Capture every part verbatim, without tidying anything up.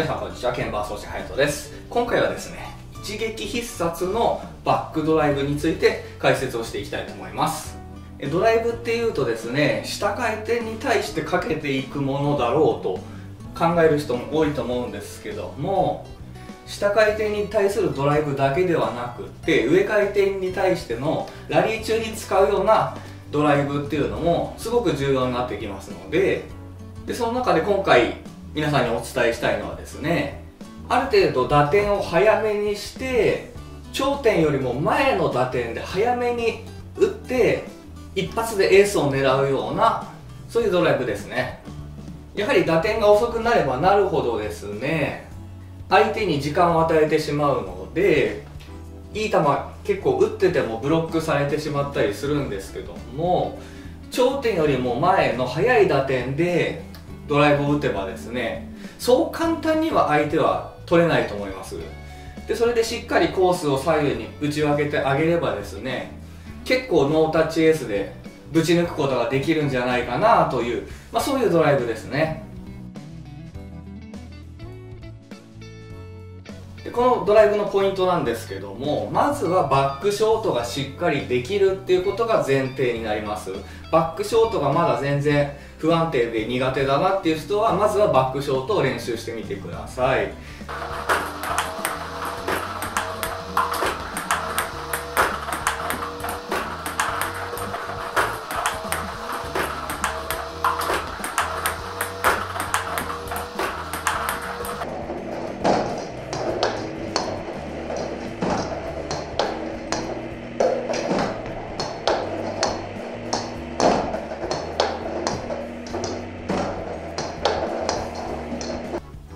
皆さんこんにちは、鍵盤奏者隼人です。今回はですね、一撃必殺のバックドライブについて解説をしていきたいと思います。ドライブっていうとですね、下回転に対してかけていくものだろうと考える人も多いと思うんですけども、下回転に対するドライブだけではなくて、上回転に対してのラリー中に使うようなドライブっていうのもすごく重要になってきますので、でその中で今回皆さんにお伝えしたいのはですね、ある程度打点を早めにして、頂点よりも前の打点で早めに打って一発でエースを狙うような、そういうドライブですね。やはり打点が遅くなればなるほどですね、相手に時間を与えてしまうので、いい球結構打っててもブロックされてしまったりするんですけども、頂点よりも前の早い打点でドライブを打てばですね、そう簡単には相手は取れないと思います。でそれでしっかりコースを左右に打ち分けてあげればですね、結構ノータッチエースでぶち抜くことができるんじゃないかなという、まあ、そういうドライブですね。でこのドライブのポイントなんですけども、まずはバックショートがしっかりできるっていうことが前提になります。バックショートがまだ全然不安定で苦手だなっていう人は、まずはバックショートを練習してみてください。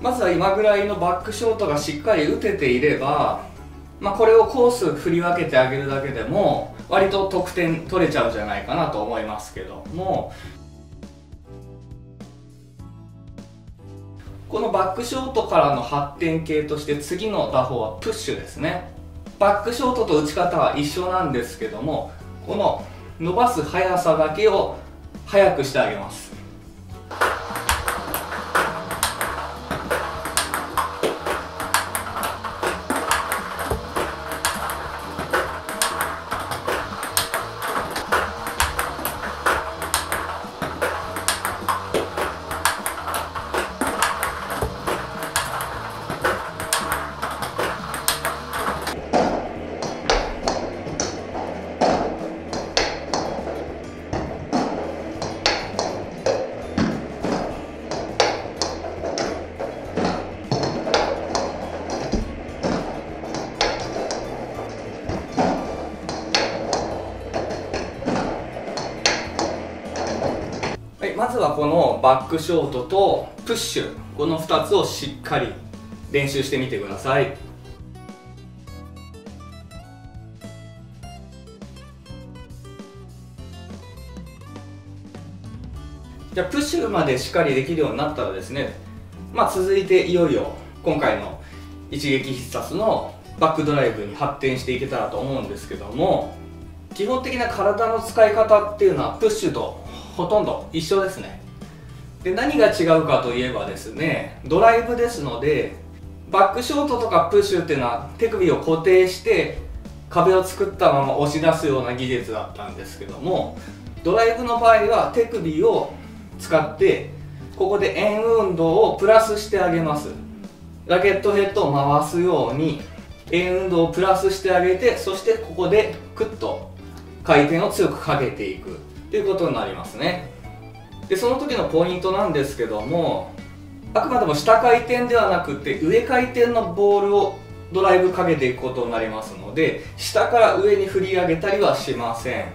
まずは今ぐらいのバックショートがしっかり打てていれば、まあ、これをコース振り分けてあげるだけでも割と得点取れちゃうんじゃないかなと思いますけども、このバックショートからの発展系として次の打法はプッシュですね。バックショートと打ち方は一緒なんですけども、この伸ばす速さだけを速くしてあげます。まずはこのバックショートとプッシュ、このふたつをしっかり練習してみてください。じゃあプッシュまでしっかりできるようになったらですね、まあ、続いていよいよ今回の一撃必殺のバックドライブに発展していけたらと思うんですけども、基本的な体の使い方っていうのはプッシュとほとんど一緒ですね。で何が違うかといえばですね、ドライブですので、バックショートとかプッシュっていうのは手首を固定して壁を作ったまま押し出すような技術だったんですけども、ドライブの場合は手首を使ってここで円運動をプラスしてあげます。ラケットヘッドを回すように円運動をプラスしてあげて、そしてここでクッと回転を強くかけていくということになりますね。でその時のポイントなんですけども、あくまでも下回転ではなくて上回転のボールをドライブかけていくことになりますので、下から上に振り上げたりはしません。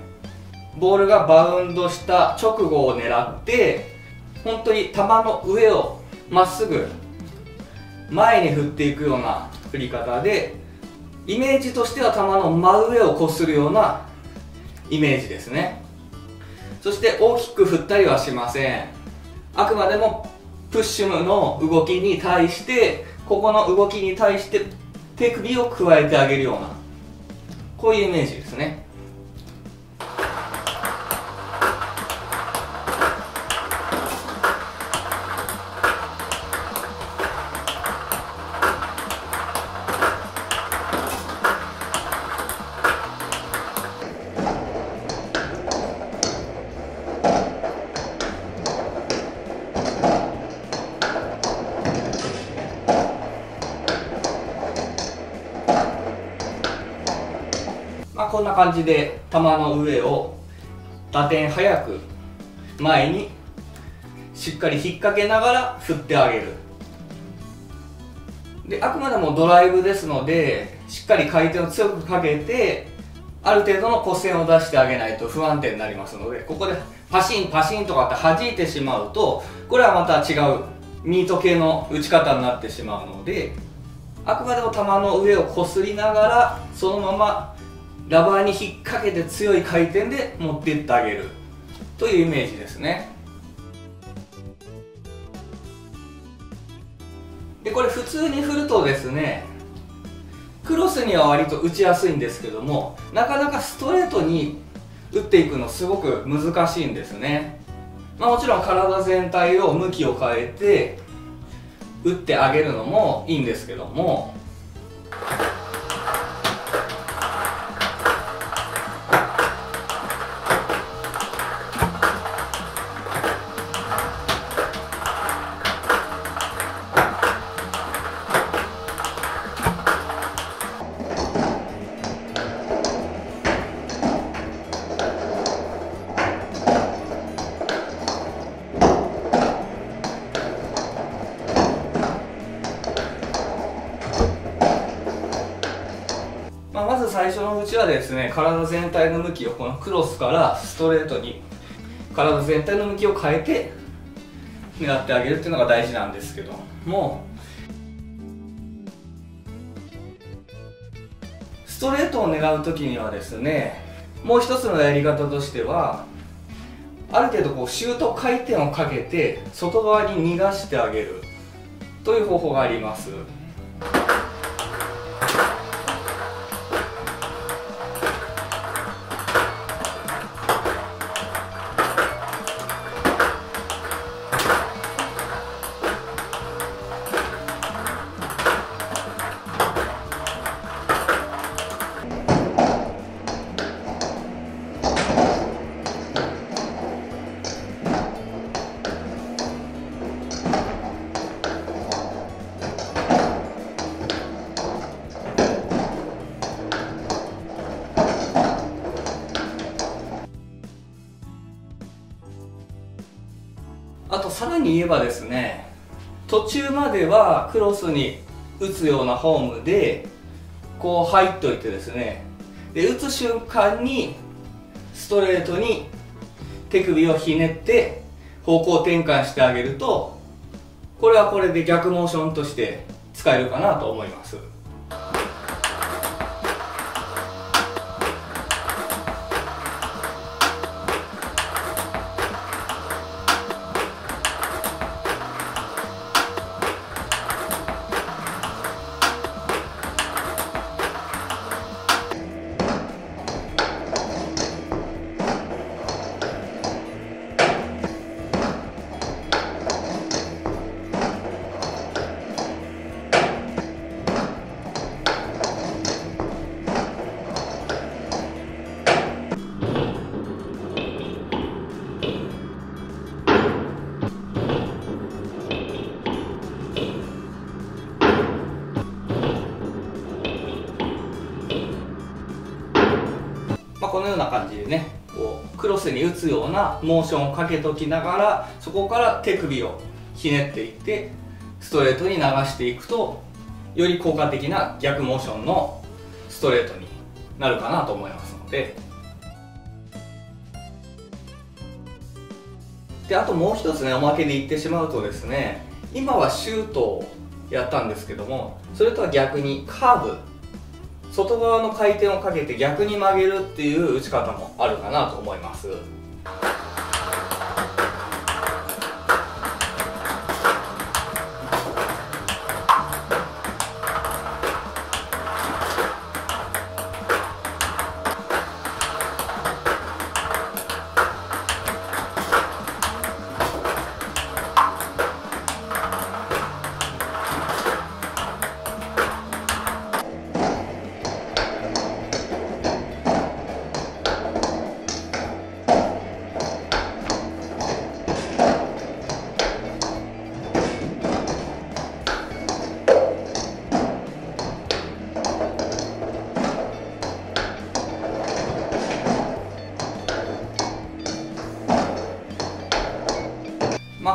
ボールがバウンドした直後を狙って、本当に球の上をまっすぐ前に振っていくような振り方で、イメージとしては球の真上をこするようなイメージですね。そして大きく振ったりはしません。あくまでもプッシュの動きに対して、ここの動きに対して手首を加えてあげるような、こういうイメージですね。こんな感じで球の上を打点早く前にしっかり引っ掛けながら振ってあげる。であくまでもドライブですので、しっかり回転を強くかけてある程度の弧線を出してあげないと不安定になりますので、ここでパシンパシンとかって弾いてしまうと、これはまた違うミート系の打ち方になってしまうので、あくまでも球の上をこすりながらそのままラバーに引っ掛けて強い回転で持っていってあげるというイメージですね。でこれ普通に振るとですね、クロスには割と打ちやすいんですけども、なかなかストレートに打っていくのすごく難しいんですね。まあ、もちろん体全体を向きを変えて打ってあげるのもいいんですけども、最初のうちはですね、体全体の向きをこのクロスからストレートに体全体の向きを変えて狙ってあげるっていうのが大事なんですけども、ストレートを狙う時にはですね、もう一つのやり方としてはある程度こうシュート回転をかけて外側に逃がしてあげるという方法があります。あとさらに言えばですね、途中まではクロスに打つようなフォームでこう入っといてですね、で打つ瞬間にストレートに手首をひねって方向転換してあげると、これはこれで逆モーションとして使えるかなと思います。このような感じでね、こうクロスに打つようなモーションをかけときながら、そこから手首をひねっていってストレートに流していくと、より効果的な逆モーションのストレートになるかなと思いますので。であともう一つね、おまけで言ってしまうとですね、今はシュートをやったんですけども、それとは逆にカーブ、外側の回転をかけて逆に曲げるっていう打ち方もあるかなと思います。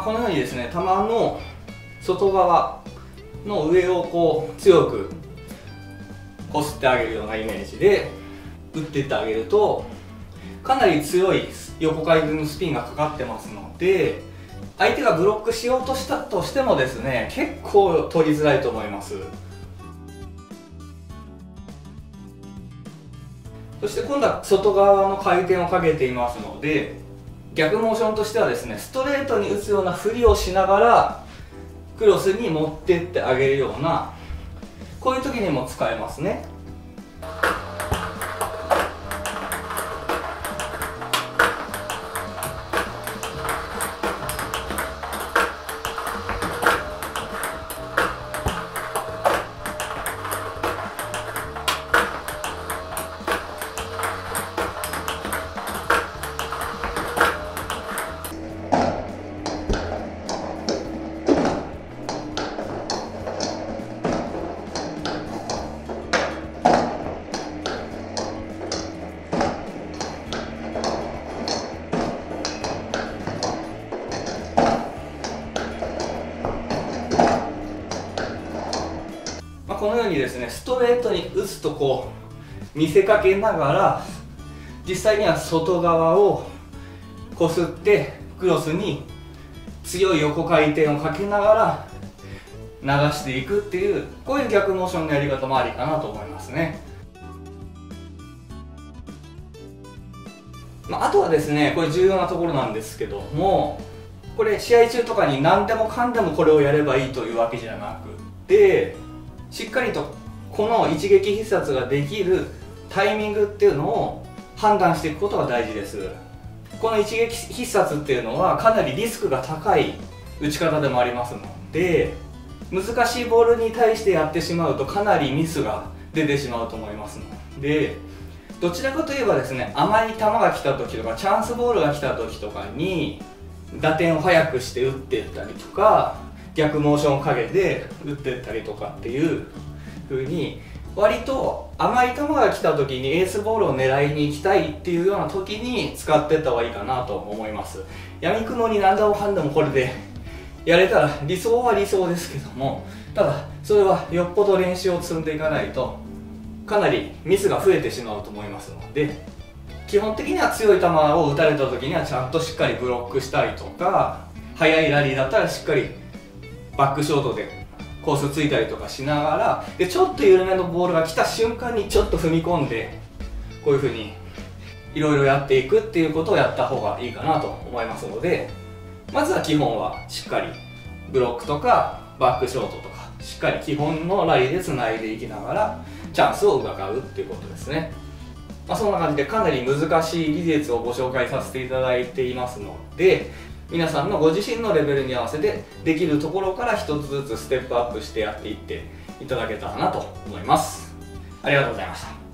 このようにですね、玉の外側の上をこう強くこすってあげるようなイメージで打っていってあげると、かなり強い横回転のスピンがかかってますので、相手がブロックしようとしたとしてもですね、結構取りづらいと思います。そして今度は外側の回転をかけていますので、逆モーションとしてはですね、ストレートに打つようなふりをしながらクロスに持ってってあげるような、こういう時にも使えますね。このようにですね、ストレートに打つとこう見せかけながら、実際には外側をこすってクロスに強い横回転をかけながら流していくっていう、こういう逆モーションのやり方もありかなと思いますね。まあ、あとはですね、これ重要なところなんですけども、これ試合中とかに何でもかんでもこれをやればいいというわけじゃなくて、しっかりとこの一撃必殺ができるタイミングっていうのを判断していくことが大事です。この一撃必殺っていうのはかなりリスクが高い打ち方でもありますので、難しいボールに対してやってしまうとかなりミスが出てしまうと思いますので、どちらかといえばですね、甘い球が来た時とかチャンスボールが来た時とかに打点を速くして打っていったりとか、逆モーションをかけて打っていったりとかっていう風に、割と甘い球が来た時にエースボールを狙いに行きたいっていうような時に使っていった方がいいかなと思います。闇雲に何でもかんでもこれでやれたら理想は理想ですけども、ただそれはよっぽど練習を積んでいかないとかなりミスが増えてしまうと思いますので、基本的には強い球を打たれた時にはちゃんとしっかりブロックしたりとか、速いラリーだったらしっかりバックショートでコースついたりとかしながら、でちょっと緩めのボールが来た瞬間にちょっと踏み込んで、こういう風にいろいろやっていくっていうことをやった方がいいかなと思いますので、まずは基本はしっかりブロックとかバックショートとか、しっかり基本のラリーでつないでいきながらチャンスを伺うっていうことですね。まあ、そんな感じでかなり難しい技術をご紹介させていただいていますので、皆さんのご自身のレベルに合わせてできるところから一つずつステップアップしてやっていっていただけたらなと思います。ありがとうございました。